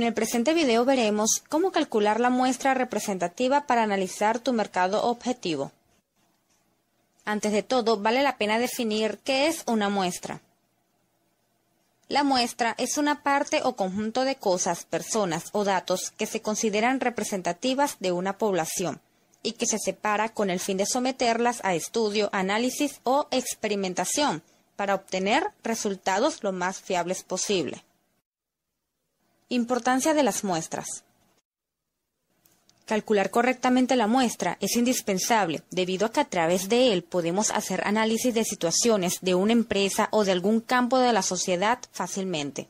En el presente video veremos cómo calcular la muestra representativa para analizar tu mercado objetivo. Antes de todo, vale la pena definir qué es una muestra. La muestra es una parte o conjunto de cosas, personas o datos que se consideran representativas de una población y que se separa con el fin de someterlas a estudio, análisis o experimentación para obtener resultados lo más fiables posible. Importancia de las muestras. Calcular correctamente la muestra es indispensable, debido a que a través de él podemos hacer análisis de situaciones de una empresa o de algún campo de la sociedad fácilmente.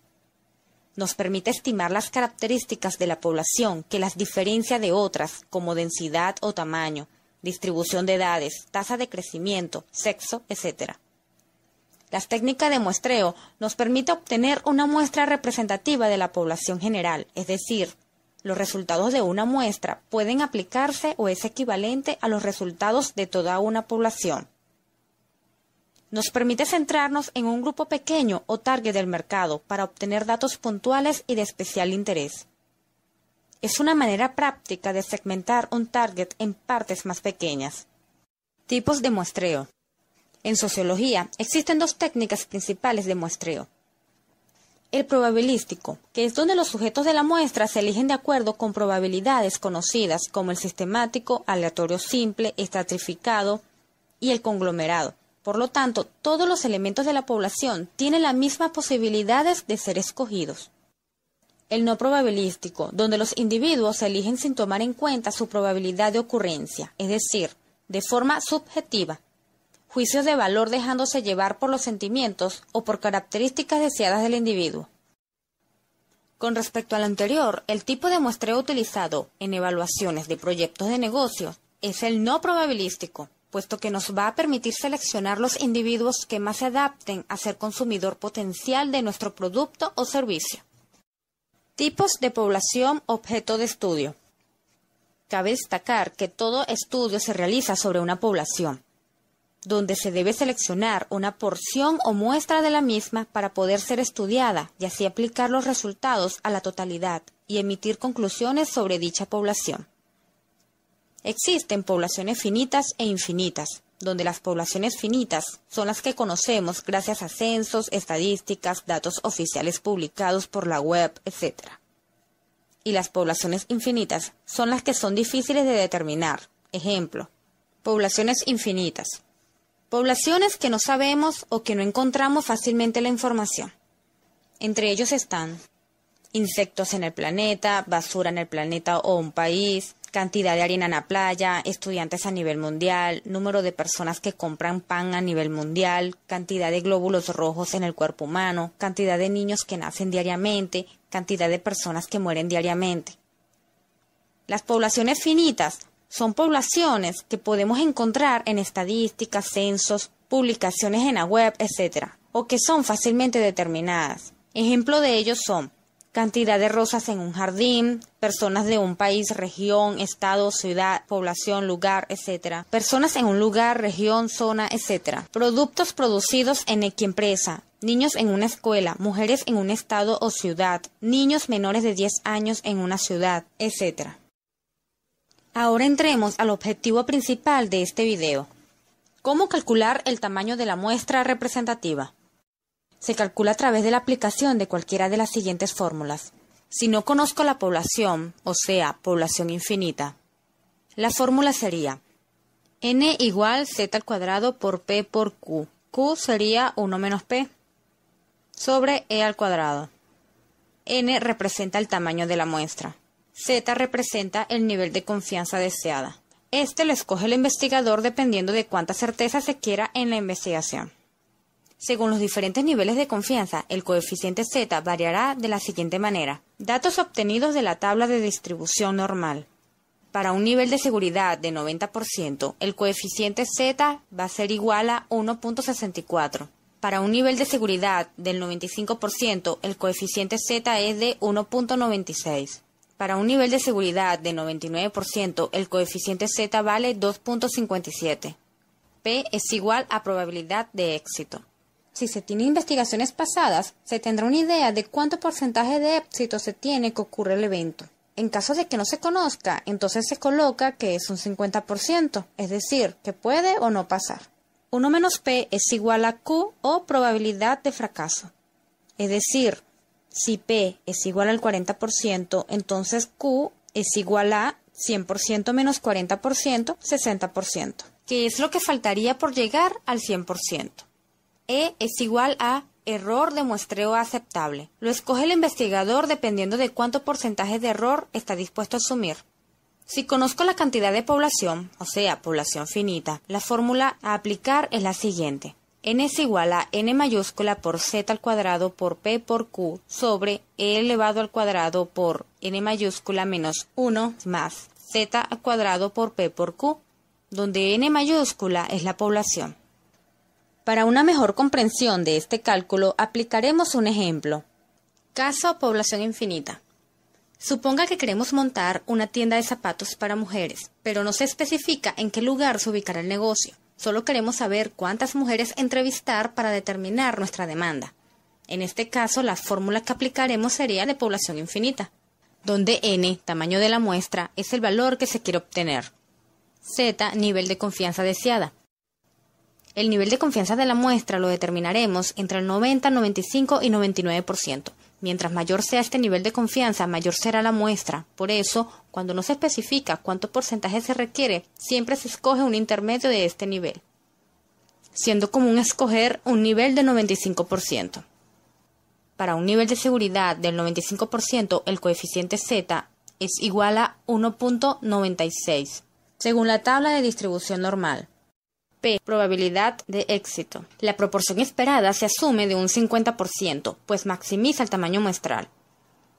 Nos permite estimar las características de la población que las diferencia de otras, como densidad o tamaño, distribución de edades, tasa de crecimiento, sexo, etc. Las técnicas de muestreo nos permite obtener una muestra representativa de la población general, es decir, los resultados de una muestra pueden aplicarse o es equivalente a los resultados de toda una población. Nos permite centrarnos en un grupo pequeño o target del mercado para obtener datos puntuales y de especial interés. Es una manera práctica de segmentar un target en partes más pequeñas. Tipos de muestreo. En sociología existen dos técnicas principales de muestreo. El probabilístico, que es donde los sujetos de la muestra se eligen de acuerdo con probabilidades conocidas como el sistemático, aleatorio simple, estratificado y el conglomerado. Por lo tanto, todos los elementos de la población tienen las mismas posibilidades de ser escogidos. El no probabilístico, donde los individuos se eligen sin tomar en cuenta su probabilidad de ocurrencia, es decir, de forma subjetiva. Juicios de valor dejándose llevar por los sentimientos o por características deseadas del individuo. Con respecto al anterior, el tipo de muestreo utilizado en evaluaciones de proyectos de negocios es el no probabilístico, puesto que nos va a permitir seleccionar los individuos que más se adapten a ser consumidor potencial de nuestro producto o servicio. Tipos de población objeto de estudio. Cabe destacar que todo estudio se realiza sobre una población, donde se debe seleccionar una porción o muestra de la misma para poder ser estudiada y así aplicar los resultados a la totalidad y emitir conclusiones sobre dicha población. Existen poblaciones finitas e infinitas, donde las poblaciones finitas son las que conocemos gracias a censos, estadísticas, datos oficiales publicados por la web, etc. Y las poblaciones infinitas son las que son difíciles de determinar. Ejemplo, poblaciones infinitas. Poblaciones que no sabemos o que no encontramos fácilmente la información. Entre ellos están insectos en el planeta, basura en el planeta o un país, cantidad de harina en la playa, estudiantes a nivel mundial, número de personas que compran pan a nivel mundial, cantidad de glóbulos rojos en el cuerpo humano, cantidad de niños que nacen diariamente, cantidad de personas que mueren diariamente. Las poblaciones finitas son poblaciones que podemos encontrar en estadísticas, censos, publicaciones en la web, etc., o que son fácilmente determinadas. Ejemplo de ellos son cantidad de rosas en un jardín, personas de un país, región, estado, ciudad, población, lugar, etc., personas en un lugar, región, zona, etc., productos producidos en X empresa, niños en una escuela, mujeres en un estado o ciudad, niños menores de 10 años en una ciudad, etc. Ahora entremos al objetivo principal de este video. ¿Cómo calcular el tamaño de la muestra representativa? Se calcula a través de la aplicación de cualquiera de las siguientes fórmulas. Si no conozco la población, o sea, población infinita, la fórmula sería n igual z al cuadrado por p por q. Q sería 1 menos p sobre e al cuadrado. N representa el tamaño de la muestra. Z representa el nivel de confianza deseada. Este lo escoge el investigador dependiendo de cuánta certeza se quiera en la investigación. Según los diferentes niveles de confianza, el coeficiente Z variará de la siguiente manera. Datos obtenidos de la tabla de distribución normal. Para un nivel de seguridad de 90%, el coeficiente Z va a ser igual a 1.64. Para un nivel de seguridad del 95%, el coeficiente Z es de 1.96. Para un nivel de seguridad de 99%, el coeficiente Z vale 2.57. P es igual a probabilidad de éxito. Si se tiene investigaciones pasadas, se tendrá una idea de cuánto porcentaje de éxito se tiene que ocurre el evento. En caso de que no se conozca, entonces se coloca que es un 50%, es decir, que puede o no pasar. 1 menos P es igual a Q o probabilidad de fracaso. Es decir, si P es igual al 40%, entonces Q es igual a 100% menos 40%, 60%, que es lo que faltaría por llegar al 100%. E es igual a error de muestreo aceptable. Lo escoge el investigador dependiendo de cuánto porcentaje de error está dispuesto a asumir. Si conozco la cantidad de población, o sea, población finita, la fórmula a aplicar es la siguiente. N es igual a N mayúscula por Z al cuadrado por P por Q sobre E elevado al cuadrado por N mayúscula menos 1 más Z al cuadrado por P por Q, donde N mayúscula es la población. Para una mejor comprensión de este cálculo, aplicaremos un ejemplo. Caso población infinita. Suponga que queremos montar una tienda de zapatos para mujeres, pero no se especifica en qué lugar se ubicará el negocio. Solo queremos saber cuántas mujeres entrevistar para determinar nuestra demanda. En este caso, la fórmula que aplicaremos sería de población infinita, donde N, tamaño de la muestra, es el valor que se quiere obtener. Z, nivel de confianza deseada. El nivel de confianza de la muestra lo determinaremos entre el 90, 95 y 99%. Mientras mayor sea este nivel de confianza, mayor será la muestra. Por eso, cuando no se especifica cuánto porcentaje se requiere, siempre se escoge un intermedio de este nivel, siendo común escoger un nivel del 95%. Para un nivel de seguridad del 95%, el coeficiente Z es igual a 1.96, según la tabla de distribución normal. P. Probabilidad de éxito. La proporción esperada se asume de un 50%, pues maximiza el tamaño muestral.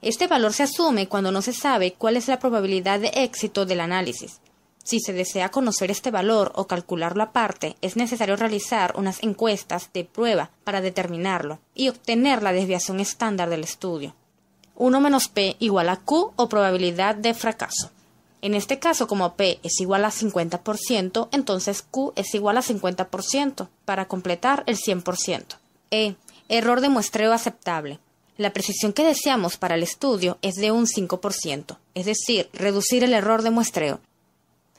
Este valor se asume cuando no se sabe cuál es la probabilidad de éxito del análisis. Si se desea conocer este valor o calcularlo aparte, es necesario realizar unas encuestas de prueba para determinarlo y obtener la desviación estándar del estudio. 1 menos P igual a Q o probabilidad de fracaso. En este caso, como P es igual a 50%, entonces Q es igual a 50% para completar el 100%. E. Error de muestreo aceptable. La precisión que deseamos para el estudio es de un 5%, es decir, reducir el error de muestreo.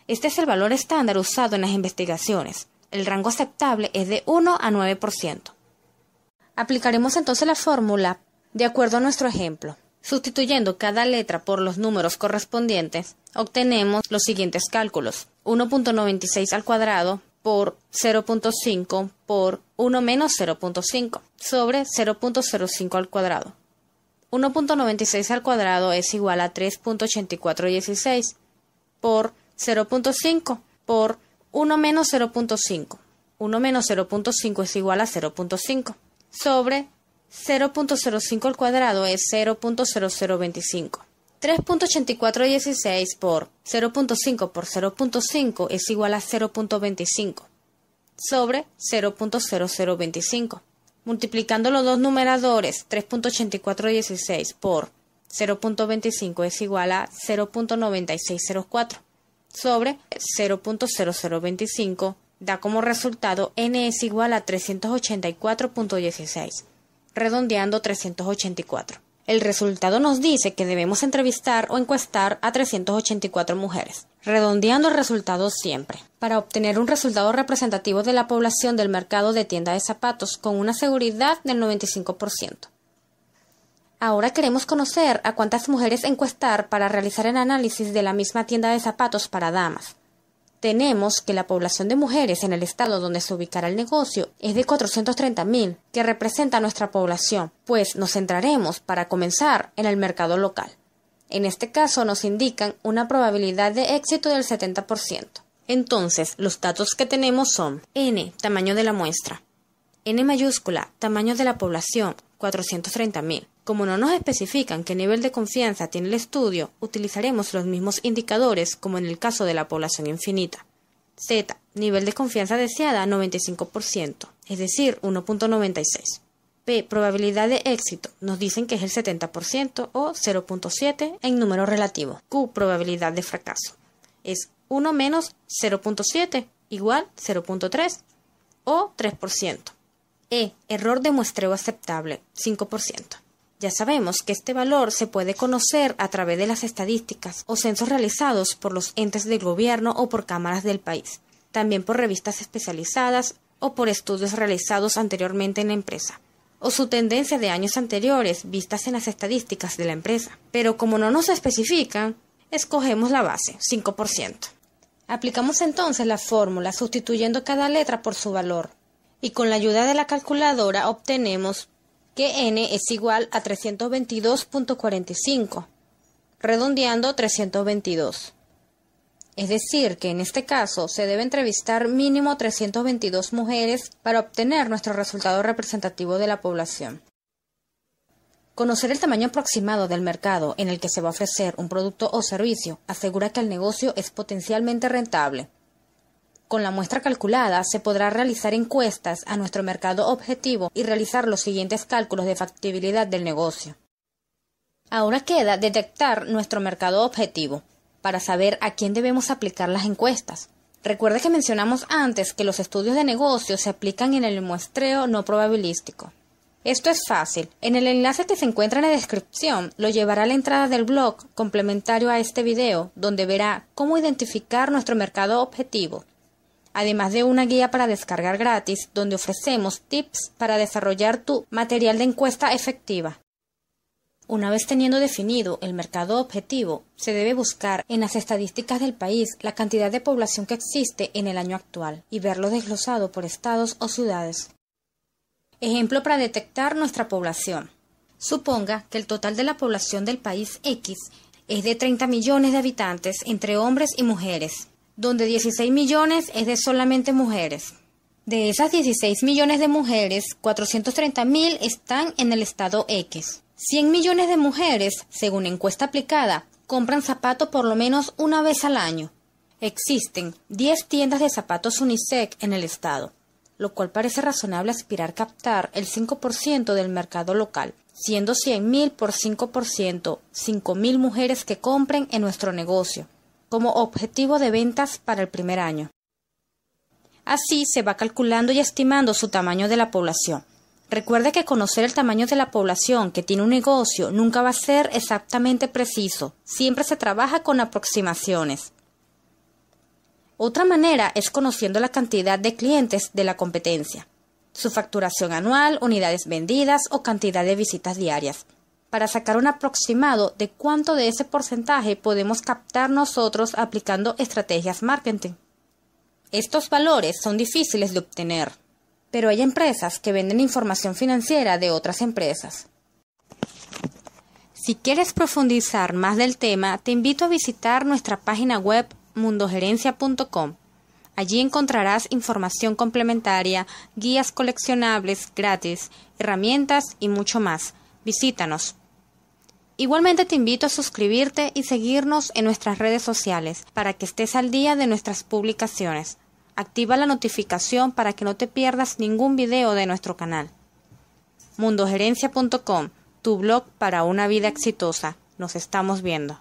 Este es el valor estándar usado en las investigaciones. El rango aceptable es de 1 a 9%. Aplicaremos entonces la fórmula de acuerdo a nuestro ejemplo. Sustituyendo cada letra por los números correspondientes, obtenemos los siguientes cálculos. 1.96 al cuadrado por 0.5 por 1 menos 0.5 sobre 0.05 al cuadrado. 1.96 al cuadrado es igual a 3.8416 por 0.5 por 1 menos 0.5. 1 menos 0.5 es igual a 0.5 sobre 0.05 al cuadrado es 0.0025. 3.8416 por 0.5 por 0.5 es igual a 0.25 sobre 0.0025. Multiplicando los dos numeradores, 3.8416 por 0.25 es igual a 0.9604 sobre 0.0025, da como resultado n es igual a 384.16. redondeando 384. El resultado nos dice que debemos entrevistar o encuestar a 384 mujeres, redondeando el resultado siempre, para obtener un resultado representativo de la población del mercado de tienda de zapatos con una seguridad del 95%. Ahora queremos conocer a cuántas mujeres encuestar para realizar el análisis de la misma tienda de zapatos para damas. Tenemos que la población de mujeres en el estado donde se ubicará el negocio es de 430.000, que representa nuestra población, pues nos centraremos para comenzar en el mercado local. En este caso nos indican una probabilidad de éxito del 70%. Entonces, los datos que tenemos son N, tamaño de la muestra, N mayúscula, tamaño de la población, 430.000. Como no nos especifican qué nivel de confianza tiene el estudio, utilizaremos los mismos indicadores como en el caso de la población infinita. Z, nivel de confianza deseada 95%, es decir, 1.96. P, probabilidad de éxito, nos dicen que es el 70% o 0.7 en número relativo. Q, probabilidad de fracaso, es 1 menos 0.7 igual 0.3 o 3%. E. Error de muestreo aceptable, 5%. Ya sabemos que este valor se puede conocer a través de las estadísticas o censos realizados por los entes del gobierno o por cámaras del país, también por revistas especializadas o por estudios realizados anteriormente en la empresa, o su tendencia de años anteriores vistas en las estadísticas de la empresa. Pero como no nos especifican, escogemos la base, 5%. Aplicamos entonces la fórmula sustituyendo cada letra por su valor, y con la ayuda de la calculadora obtenemos que n es igual a 322.45, redondeando 322. Es decir, que en este caso se debe entrevistar mínimo 322 mujeres para obtener nuestro resultado representativo de la población. Conocer el tamaño aproximado del mercado en el que se va a ofrecer un producto o servicio asegura que el negocio es potencialmente rentable. Con la muestra calculada se podrá realizar encuestas a nuestro mercado objetivo y realizar los siguientes cálculos de factibilidad del negocio. Ahora queda detectar nuestro mercado objetivo, para saber a quién debemos aplicar las encuestas. Recuerda que mencionamos antes que los estudios de negocio se aplican en el muestreo no probabilístico. Esto es fácil. En el enlace que se encuentra en la descripción lo llevará a la entrada del blog complementario a este video, donde verá cómo identificar nuestro mercado objetivo, además de una guía para descargar gratis, donde ofrecemos tips para desarrollar tu material de encuesta efectiva. Una vez teniendo definido el mercado objetivo, se debe buscar en las estadísticas del país la cantidad de población que existe en el año actual y verlo desglosado por estados o ciudades. Ejemplo para detectar nuestra población. Suponga que el total de la población del país X es de 30 millones de habitantes entre hombres y mujeres, donde 16 millones es de solamente mujeres. De esas 16 millones de mujeres, 430.000 están en el estado X. 100 millones de mujeres, según encuesta aplicada, compran zapatos por lo menos una vez al año. Existen 10 tiendas de zapatos unisex en el estado, lo cual parece razonable aspirar captar el 5% del mercado local, siendo 100.000 por 5%, 5.000 mujeres que compren en nuestro negocio, como objetivo de ventas para el primer año. Así se va calculando y estimando su tamaño de la población. Recuerda que conocer el tamaño de la población que tiene un negocio nunca va a ser exactamente preciso. Siempre se trabaja con aproximaciones. Otra manera es conociendo la cantidad de clientes de la competencia, su facturación anual, unidades vendidas o cantidad de visitas diarias, para sacar un aproximado de cuánto de ese porcentaje podemos captar nosotros aplicando estrategias marketing. Estos valores son difíciles de obtener, pero hay empresas que venden información financiera de otras empresas. Si quieres profundizar más del tema, te invito a visitar nuestra página web mundogerencia.com. Allí encontrarás información complementaria, guías coleccionables gratis, herramientas y mucho más. Visítanos. Igualmente te invito a suscribirte y seguirnos en nuestras redes sociales para que estés al día de nuestras publicaciones. Activa la notificación para que no te pierdas ningún video de nuestro canal. Mundogerencia.com, tu blog para una vida exitosa. Nos estamos viendo.